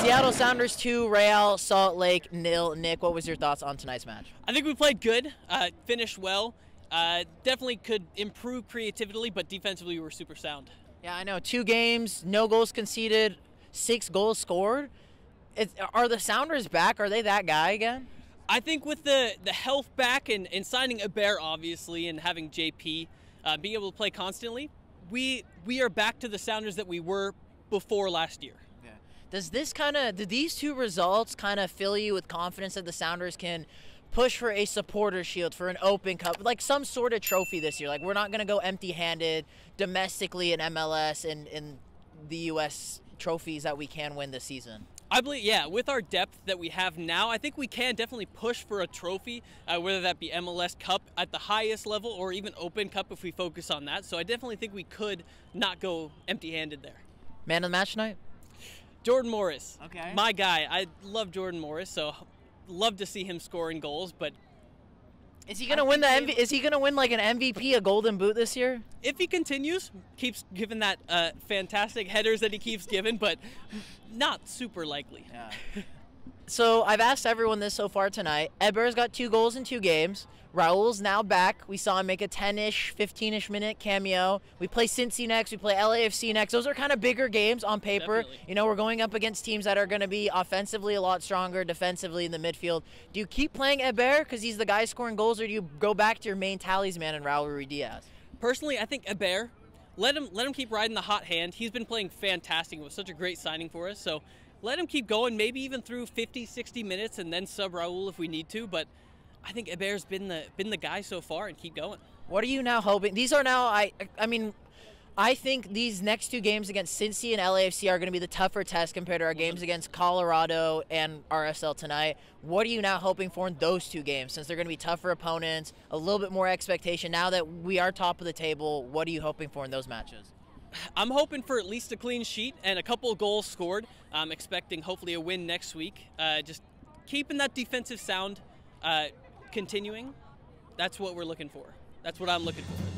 Seattle Sounders 2, Real Salt Lake 0. Nick, what was your thoughts on tonight's match? I think we played good, finished well. Definitely could improve creatively, but defensively we were super sound. Yeah, I know. 2 games, no goals conceded, 6 goals scored. Are the Sounders back? Are they that guy again? I think with the health back and signing Héber, obviously, and having JP being able to play constantly, we are back to the Sounders that we were before last year. Yeah. Do these 2 results kind of fill you with confidence that the Sounders can push for a Supporter's Shield, for an Open Cup, like some sort of trophy this year? Like, we're not going to go empty-handed domestically in MLS and in the U.S. trophies that we can win this season. I believe, yeah, with our depth that we have now, I think we can definitely push for a trophy, whether that be MLS Cup at the highest level or even Open Cup if we focus on that. So I definitely think we could not go empty-handed there. Man of the match tonight? Jordan Morris. Okay. My guy. I love Jordan Morris, so love to see him scoring goals, but is he going to win like an MVP, a Golden Boot this year? If he continues, keeps giving that fantastic headers that he keeps giving, but not super likely. Yeah. So I've asked everyone this so far tonight. Héber's got 2 goals in 2 games. Raúl's now back. We saw him make a 10-ish, 15-ish minute cameo. We play Cincy next. We play LAFC next. Those are kind of bigger games on paper. Definitely. You know, we're going up against teams that are going to be offensively a lot stronger, defensively in the midfield. Do you keep playing Héber because he's the guy scoring goals, or do you go back to your main talisman in Raúl Ruidíaz? Personally, I think Héber, let him keep riding the hot hand. He's been playing fantastic. It was such a great signing for us, so let him keep going, maybe even through 50, 60 minutes, and then sub Raúl if we need to. But I think Héber's been the guy so far, and keep going. What are you now hoping? These are now, I mean, I think these next 2 games against Cincy and LAFC are going to be the tougher test compared to our games against Colorado and RSL tonight. What are you now hoping for in those 2 games, since they're going to be tougher opponents, a little bit more expectation? Now that we are top of the table, what are you hoping for in those matches? I'm hoping for at least a clean sheet and a couple of goals scored. I'm expecting hopefully a win next week. Just keeping that defensive sound continuing. That's what we're looking for. That's what I'm looking for.